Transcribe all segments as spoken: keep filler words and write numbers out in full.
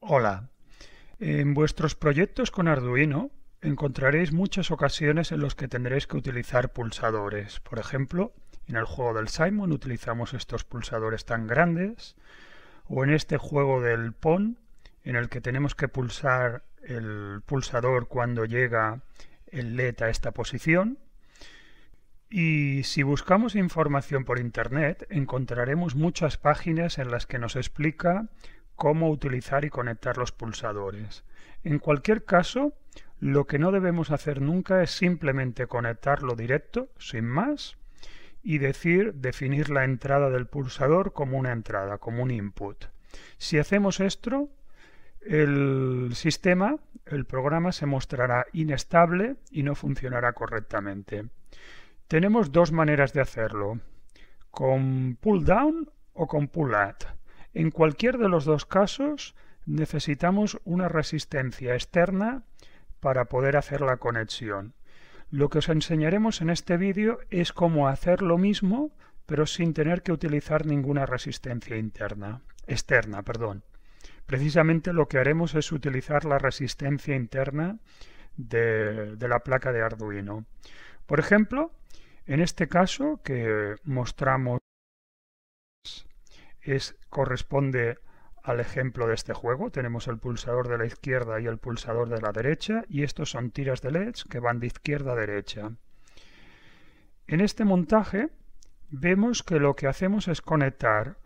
Hola. En vuestros proyectos con Arduino encontraréis muchas ocasiones en las que tendréis que utilizar pulsadores. Por ejemplo, en el juego del Simon utilizamos estos pulsadores tan grandes, o en este juego del P O N, en el que tenemos que pulsar el pulsador cuando llega el L E D a esta posición. Y si buscamos información por internet, encontraremos muchas páginas en las que nos explica cómo utilizar y conectar los pulsadores. En cualquier caso, lo que no debemos hacer nunca es simplemente conectarlo directo, sin más, y decir, definir la entrada del pulsador como una entrada, como un input. Si hacemos esto, el sistema, el programa se mostrará inestable y no funcionará correctamente. Tenemos dos maneras de hacerlo, con pull down o con pull up. En cualquier de los dos casos necesitamos una resistencia externa para poder hacer la conexión. Lo que os enseñaremos en este vídeo es cómo hacer lo mismo, pero sin tener que utilizar ninguna resistencia interna, externa, perdón. Precisamente lo que haremos es utilizar la resistencia interna de, de la placa de Arduino. Por ejemplo, en este caso que mostramos es, corresponde al ejemplo de este juego. Tenemos el pulsador de la izquierda y el pulsador de la derecha, y estos son tiras de L E Ds que van de izquierda a derecha. En este montaje vemos que lo que hacemos es conectar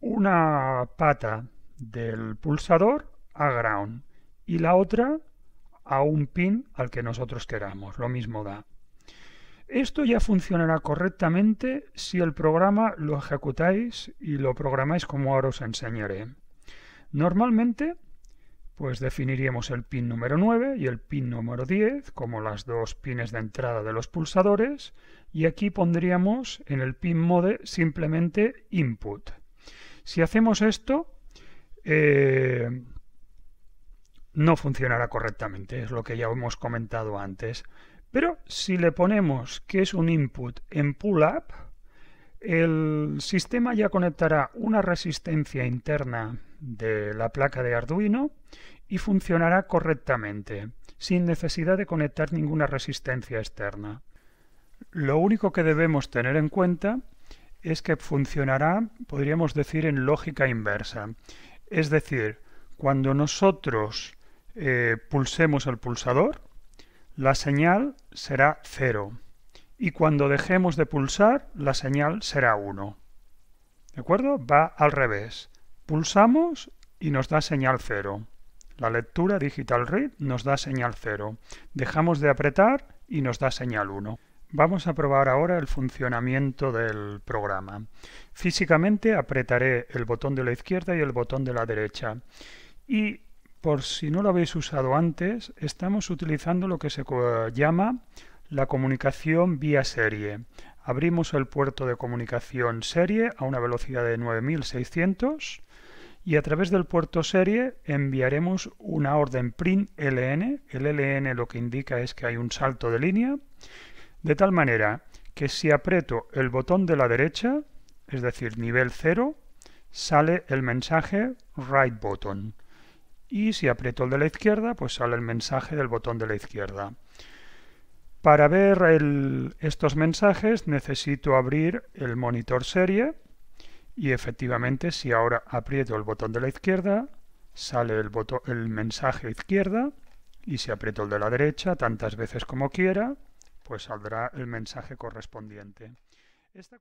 una pata del pulsador a ground y la otra a un pin al que nosotros queramos, lo mismo da. Esto ya funcionará correctamente si el programa lo ejecutáis y lo programáis como ahora os enseñaré. Normalmente, pues definiríamos el pin número nueve y el pin número diez como las dos pines de entrada de los pulsadores, y aquí pondríamos en el pin mode simplemente input. Si hacemos esto, eh, no funcionará correctamente, es lo que ya hemos comentado antes. Pero si le ponemos que es un input en pull up, el sistema ya conectará una resistencia interna de la placa de Arduino y funcionará correctamente, sin necesidad de conectar ninguna resistencia externa. Lo único que debemos tener en cuenta es que funcionará, podríamos decir, en lógica inversa. Es decir, cuando nosotros eh, pulsemos el pulsador, la señal será cero, y cuando dejemos de pulsar, la señal será uno. ¿De acuerdo? Va al revés. Pulsamos y nos da señal cero. La lectura Digital Read nos da señal cero. Dejamos de apretar y nos da señal uno. Vamos a probar ahora el funcionamiento del programa. Físicamente apretaré el botón de la izquierda y el botón de la derecha. Y por si no lo habéis usado antes, estamos utilizando lo que se llama la comunicación vía serie. Abrimos el puerto de comunicación serie a una velocidad de nueve mil seiscientos y a través del puerto serie enviaremos una orden println. El L N lo que indica es que hay un salto de línea, de tal manera que si aprieto el botón de la derecha, es decir, nivel cero, sale el mensaje Right Button. Y si aprieto el de la izquierda, pues sale el mensaje del botón de la izquierda. Para ver el, estos mensajes necesito abrir el monitor serie y efectivamente si ahora aprieto el botón de la izquierda sale el, botón, el mensaje izquierda, y si aprieto el de la derecha tantas veces como quiera pues saldrá el mensaje correspondiente. Esta...